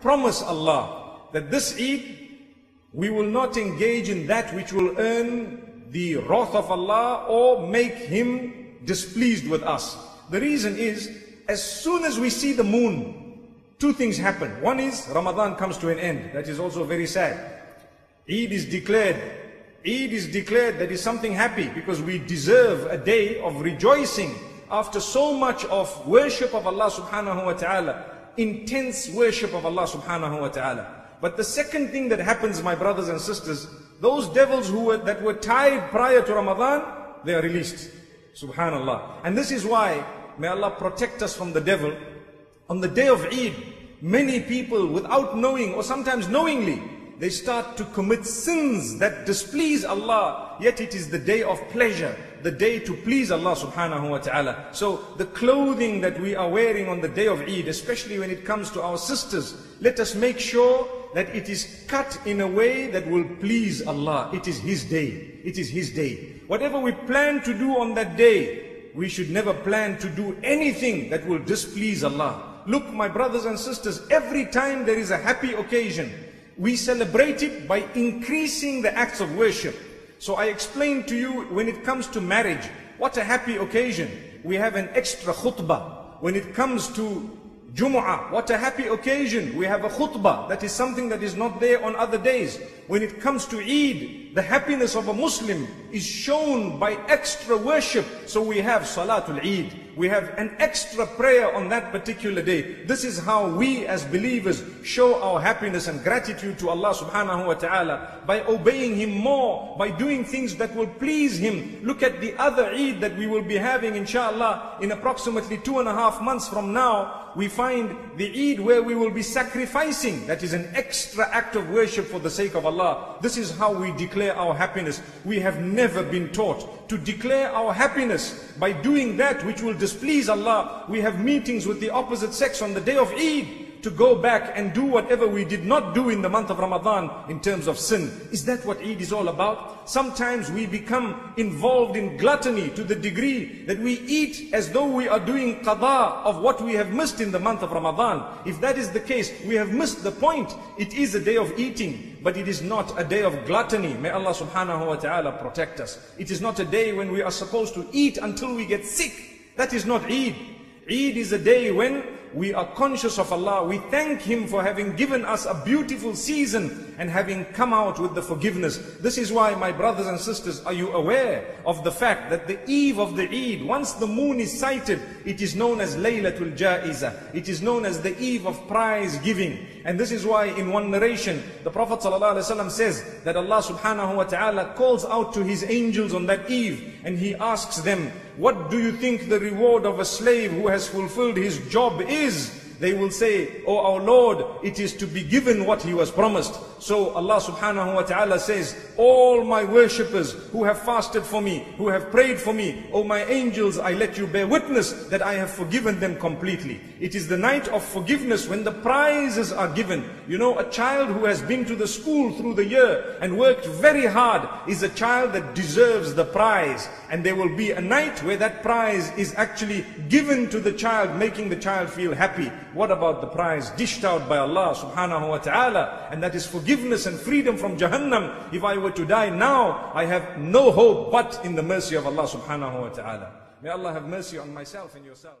promise Allah that this Eid we will not engage in that which will earn the wrath of Allah or make Him displeased with us. The reason is, as soon as we see the moon, two things happen. One is Ramadan comes to an end. That is also very sad. Eid is declared. Eid is declared. That is something happy because we deserve a day of rejoicing after so much of worship of Allah subhanahu wa ta'ala. Intense worship of Allah subhanahu wa ta'ala. But the second thing that happens, my brothers and sisters, those devils that were tied prior to Ramadan, they are released. Subhanallah. And this is why, may Allah protect us from the devil. On the day of Eid, many people, without knowing or sometimes knowingly, they start to commit sins that displease Allah. Yet it is the day of pleasure, the day to please Allah subhanahu wa ta'ala. So the clothing that we are wearing on the day of Eid, especially when it comes to our sisters, let us make sure that it is cut in a way that will please Allah. It is His day. It is His day. Whatever we plan to do on that day, we should never plan to do anything that will displease Allah. Look, my brothers and sisters, every time there is a happy occasion, we celebrate it by increasing the acts of worship. So I explained to you when it comes to marriage, what a happy occasion. We have an extra khutbah. When it comes to Jumu'ah, what a happy occasion. We have a khutbah. That is something that is not there on other days. When it comes to Eid, the happiness of a Muslim is shown by extra worship. So we have Salatul Eid. We have an extra prayer on that particular day. This is how we as believers show our happiness and gratitude to Allah subhanahu wa ta'ala, by obeying Him more, by doing things that will please Him. Look at the other Eid that we will be having inshallah in approximately 2.5 months from now. We find the Eid where we will be sacrificing. That is an extra act of worship for the sake of Allah. This is how we declare our happiness. We have never been taught to declare our happiness by doing that which will displease Allah. We have meetings with the opposite sex on the day of Eid to go back and do whatever we did not do in the month of Ramadan in terms of sin. Is that what Eid is all about? Sometimes we become involved in gluttony to the degree that we eat as though we are doing qada of what we have missed in the month of Ramadan. If that is the case, we have missed the point. It is a day of eating, but it is not a day of gluttony. May Allah subhanahu wa ta'ala protect us. It is not a day when we are supposed to eat until we get sick. That is not Eid. Eid is a day when we are conscious of Allah. We thank Him for having given us a beautiful season and having come out with the forgiveness. This is why, my brothers and sisters, are you aware of the fact that the eve of the Eid, once the moon is sighted, it is known as Laylatul Ja'iza. It is known as the eve of prize giving. And this is why in one narration, the Prophet ﷺ says that Allah subhanahu wa ta'ala calls out to His angels on that eve and He asks them, what do you think the reward of a slave who has fulfilled his job is? They will say, oh our Lord, it is to be given what he was promised. So Allah subhanahu wa ta'ala says, all my worshippers who have fasted for me, who have prayed for me, oh my angels, I let you bear witness that I have forgiven them completely. It is the night of forgiveness when the prizes are given. You know, a child who has been to the school through the year and worked very hard is a child that deserves the prize. And there will be a night where that prize is actually given to the child, making the child feel happy. What about the prize dished out by Allah subhanahu wa ta'ala? And that is forgiveness and freedom from Jahannam. If I were to die now, I have no hope but in the mercy of Allah subhanahu wa ta'ala. May Allah have mercy on myself and yourself.